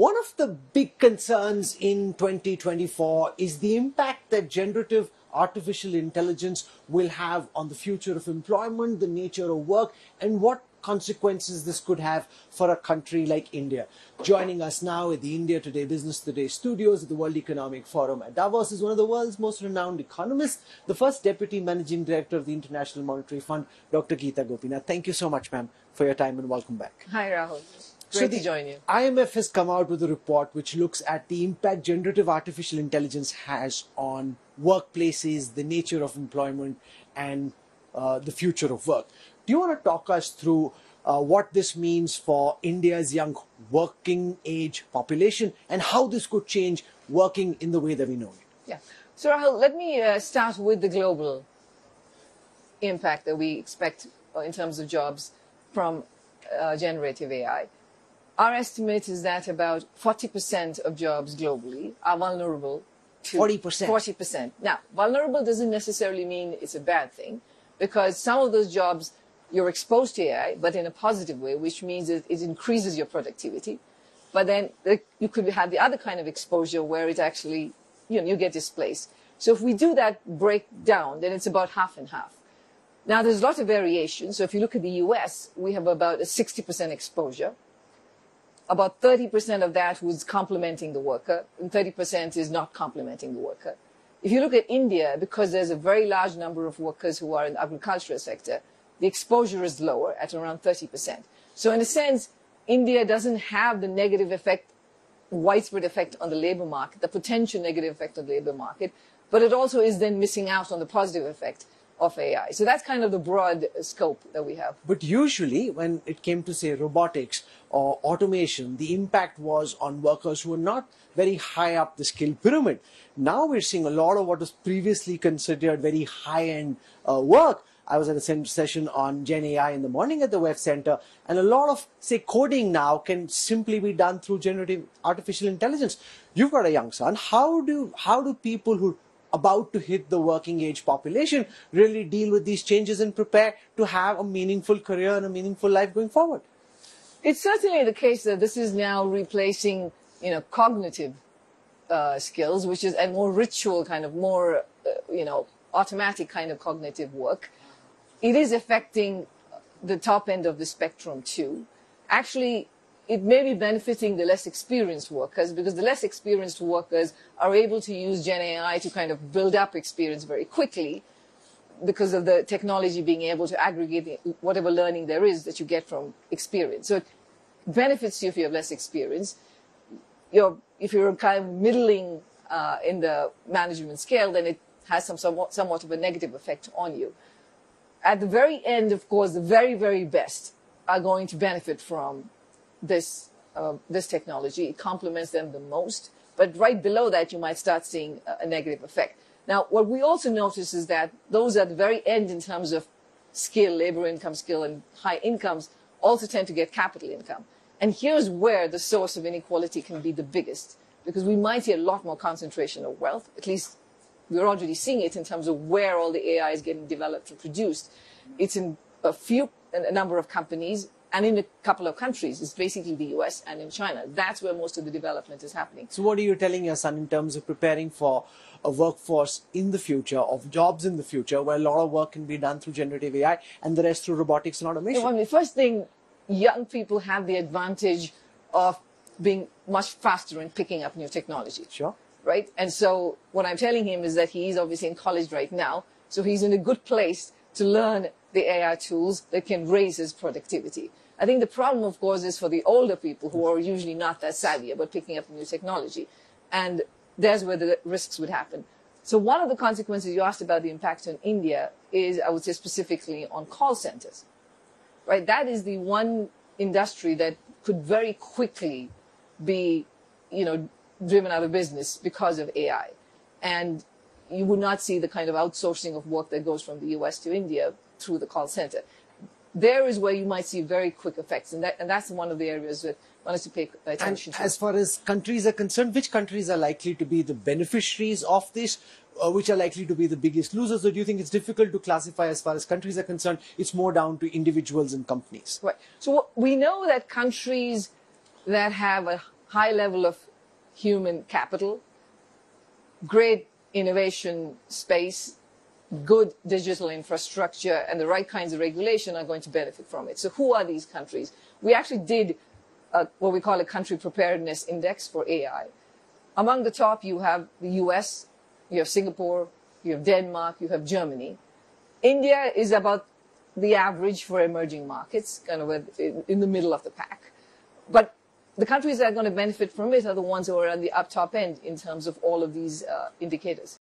One of the big concerns in 2024 is the impact that generative artificial intelligence will have on the future of employment, the nature of work, and what consequences this could have for a country like India. Joining us now at the India Today, Business Today studios at the World Economic Forum at Davos is one of the world's most renowned economists, the first Deputy Managing Director of the International Monetary Fund, Dr. Gita Gopinath. Thank you so much, ma'am, for your time and welcome back. Hi, Rahul. Great to join you. IMF has come out with a report which looks at the impact generative artificial intelligence has on workplaces, the nature of employment, and the future of work. Do you want to talk us through what this means for India's young working age population and how this could change working in the way that we know it? Yeah. So Rahul, let me start with the global impact that we expect in terms of jobs from generative AI. Our estimate is that about 40% of jobs globally are vulnerable to 40%. Now, vulnerable doesn't necessarily mean it's a bad thing, because some of those jobs you're exposed to AI, but in a positive way, which means that it increases your productivity. But then you could have the other kind of exposure where it actually, you know, you get displaced. So if we do that breakdown, then it's about half and half. Now, there's a lot of variation. So if you look at the US, we have about a 60% exposure. About 30% of that was complementing the worker, and 30% is not complementing the worker. If you look at India, because there's a very large number of workers who are in the agricultural sector, the exposure is lower at around 30%. So in a sense, India doesn't have the negative effect, widespread effect on the labor market, the potential negative effect on the labor market, but it also is then missing out on the positive effect of AI. So that's kind of the broad scope that we have. But usually when it came to, say, robotics or automation, the impact was on workers who were not very high up the skill pyramid. Now we're seeing a lot of what was previously considered very high-end work. I was at a session on Gen AI in the morning at the Web Center, and a lot of, say, coding now can simply be done through generative artificial intelligence. You've got a young son. How do people who are about to hit the working age population really deal with these changes and prepare to have a meaningful career and a meaningful life going forward? It's certainly the case that this is now replacing, you know, cognitive skills, which is a more ritual kind of, more, you know, automatic kind of cognitive work. It is affecting the top end of the spectrum too. Actually, it may be benefiting the less experienced workers, because the less experienced workers are able to use Gen AI to kind of build up experience very quickly because of the technology being able to aggregate whatever learning there is that you get from experience. So it benefits you if you have less experience. If you're kind of middling in the management scale, then it has somewhat of a negative effect on you. At the very end, of course, the very, very best are going to benefit from this technology. It complements them the most. But right below that, you might start seeing a negative effect. Now, what we also notice is that those at the very end in terms of skill, labor income skill, and high incomes also tend to get capital income. And here's where the source of inequality can be the biggest, because we might see a lot more concentration of wealth, at least we're already seeing it in terms of where all the AI is getting developed and produced. It's in a number of companies, and in a couple of countries. It's basically the US and in China. That's where most of the development is happening. So what are you telling your son in terms of preparing for a workforce in the future, of jobs in the future, where a lot of work can be done through generative AI and the rest through robotics and automation? Well, I mean, first thing, young people have the advantage of being much faster in picking up new technology. Sure. Right? And so what I'm telling him is that he's obviously in college right now, so he's in a good place to learn the AI tools that can raise his productivity. I think the problem, of course, is for the older people who are usually not that savvy about picking up new technology. And there's where the risks would happen. So one of the consequences you asked about the impact on India is, I would say, specifically on call centers. Right? That is the one industry that could very quickly be, you know, driven out of business because of AI. And you would not see the kind of outsourcing of work that goes from the US to India through the call center. There is where you might see very quick effects. And that's one of the areas that one has to pay attention to. As far as countries are concerned, which countries are likely to be the beneficiaries of this? Which are likely to be the biggest losers? Or do you think it's difficult to classify as far as countries are concerned? It's more down to individuals and companies. Right. So we know that countries that have a high level of human capital, great innovation space, good digital infrastructure, and the right kinds of regulation are going to benefit from it. So who are these countries? We actually did what we call a country preparedness index for AI. Among the top, you have the US, you have Singapore, you have Denmark, you have Germany. India is about the average for emerging markets, kind of in the middle of the pack. But the countries that are going to benefit from it are the ones who are at the top end in terms of all of these indicators.